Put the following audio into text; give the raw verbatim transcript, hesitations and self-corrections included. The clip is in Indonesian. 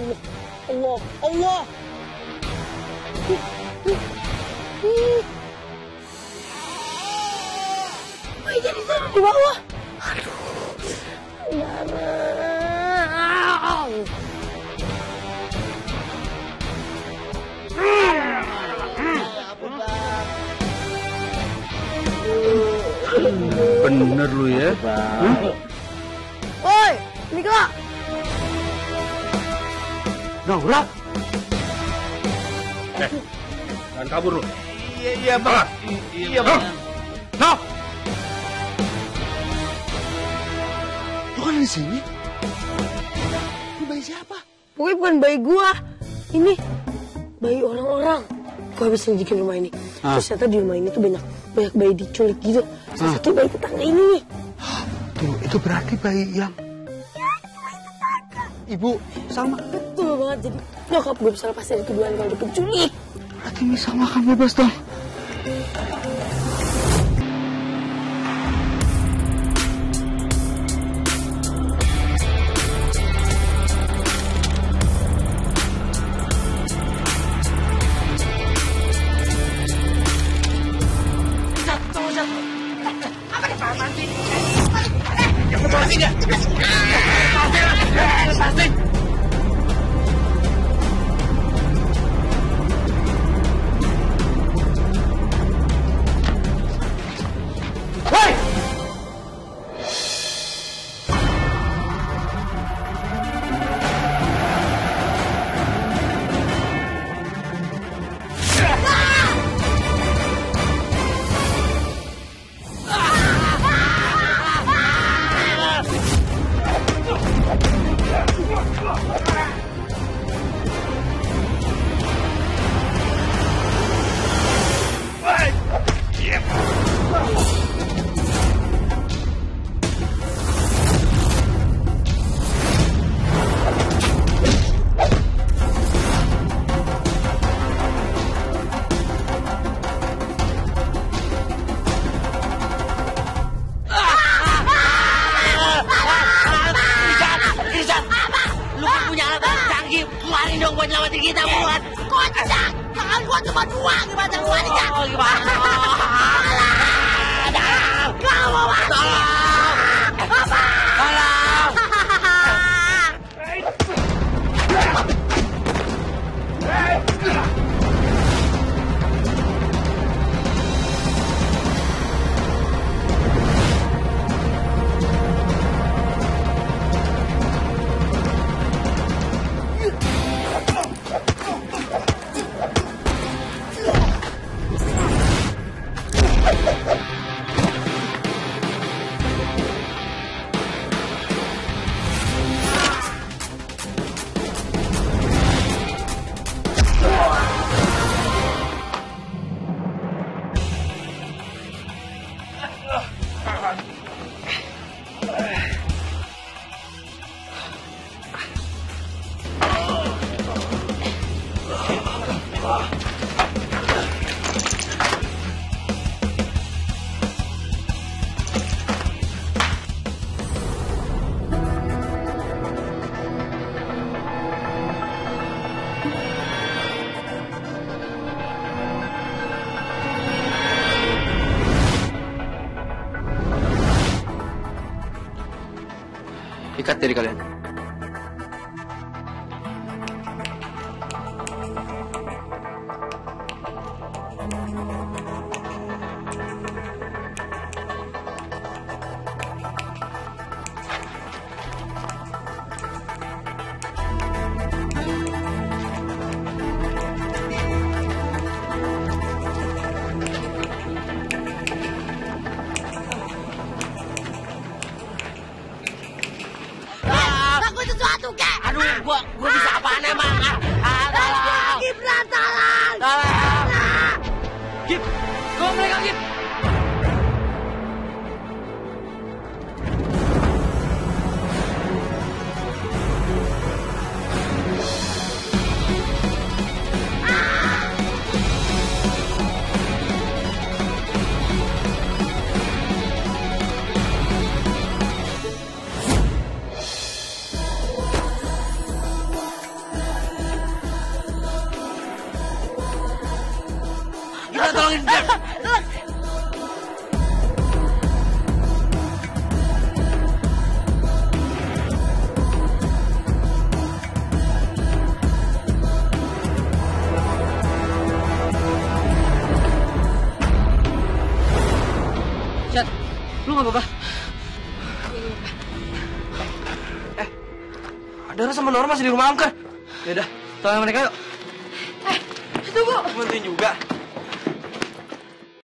Allah, Allah, Allah. Uh, uh, uh. Wih, jadi seru di bawah. Aduh, marah. Bener lu ya. Oi, Mika. Naura. Eh, jangan kabur lu. Iya, iya, Bang. Iya, Bang. Noh. Lu kan di sini. Ini bayi siapa? Pokoknya bukan bayi gua. Ini bayi orang-orang. Gua habis selidikin rumah ini. Ah. Terus ternyata di rumah ini tuh banyak banyak bayi diculik gitu. Salah ah. satu bayi tetangga ini nih. Tuh, itu berarti bayi yang... Ya, itu bayi tetangga. Ibu, sama. Betul banget. Jadi nyokap gue bisa lepas dari tuduhan kalau diculik. Berarti ini sama kan bebas dong. Ikat diri kalian. Ah! Udah tolongin Jack. Chat, lu nggak apa-apa? Eh, Dara sama Norma masih di rumah angker. Yaudah, tolongin mereka yuk. Eh, tunggu. Penting juga.